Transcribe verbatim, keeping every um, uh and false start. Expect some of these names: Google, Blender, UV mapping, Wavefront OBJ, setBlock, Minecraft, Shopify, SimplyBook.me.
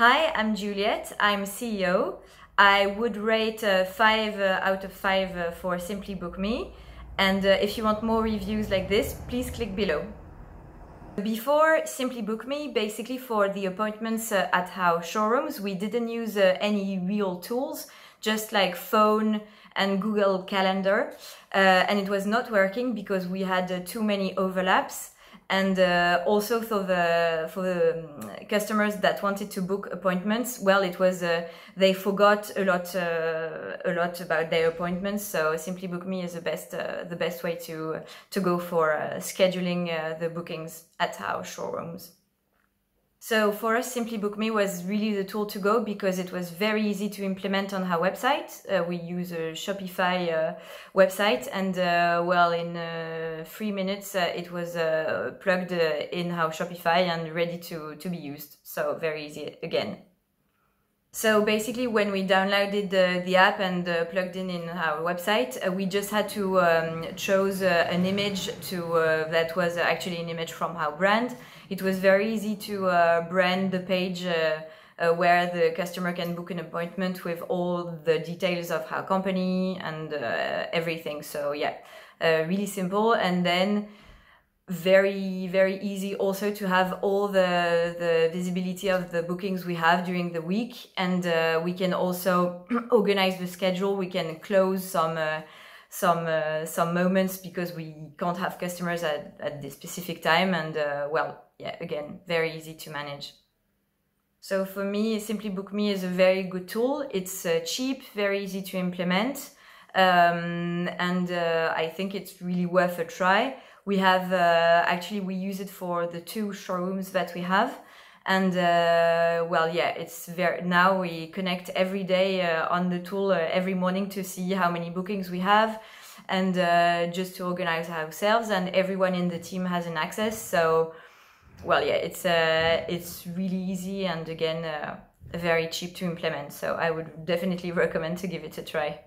Hi, I'm Juliette, I'm C E O. I would rate uh, five uh, out of five uh, for SimplyBook dot me, and uh, if you want more reviews like this, please click below. Before SimplyBook dot me, basically for the appointments uh, at our showrooms, we didn't use uh, any real tools, just like phone and Google Calendar, uh, and it was not working because we had uh, too many overlaps. And uh, also for the for the customers that wanted to book appointments, well, it was uh, they forgot a lot uh, a lot about their appointments. So SimplyBook dot me is the best uh, the best way to to go for uh, scheduling uh, the bookings at our showrooms. So for us, SimplyBook dot me was really the tool to go because it was very easy to implement on our website. Uh, we use a Shopify uh, website, and uh, well, in uh, three minutes uh, it was uh, plugged uh, in our Shopify and ready to, to be used. So very easy again. So basically, when we downloaded the, the app and uh, plugged in in our website, uh, we just had to um, choose uh, an image to uh, that was actually an image from our brand. It was very easy to uh, brand the page uh, uh, where the customer can book an appointment with all the details of our company and uh, everything. So yeah, uh, really simple. And then very very easy also to have all the the visibility of the bookings we have during the week, and uh, we can also organize the schedule. We can close some uh, some uh, some moments because we can't have customers at, at this specific time, and uh, well, yeah, again, very easy to manage. So for me, SimplyBook dot me is a very good tool. It's uh, cheap, very easy to implement, um, and uh, I think it's really worth a try. We have uh, actually we use it for the two showrooms that we have, and uh, well, yeah, it's very now we connect every day uh, on the tool uh, every morning to see how many bookings we have, and uh, just to organize ourselves. And everyone in the team has an access. So, well, yeah, it's uh, it's really easy, and again, uh, very cheap to implement. So I would definitely recommend to give it a try.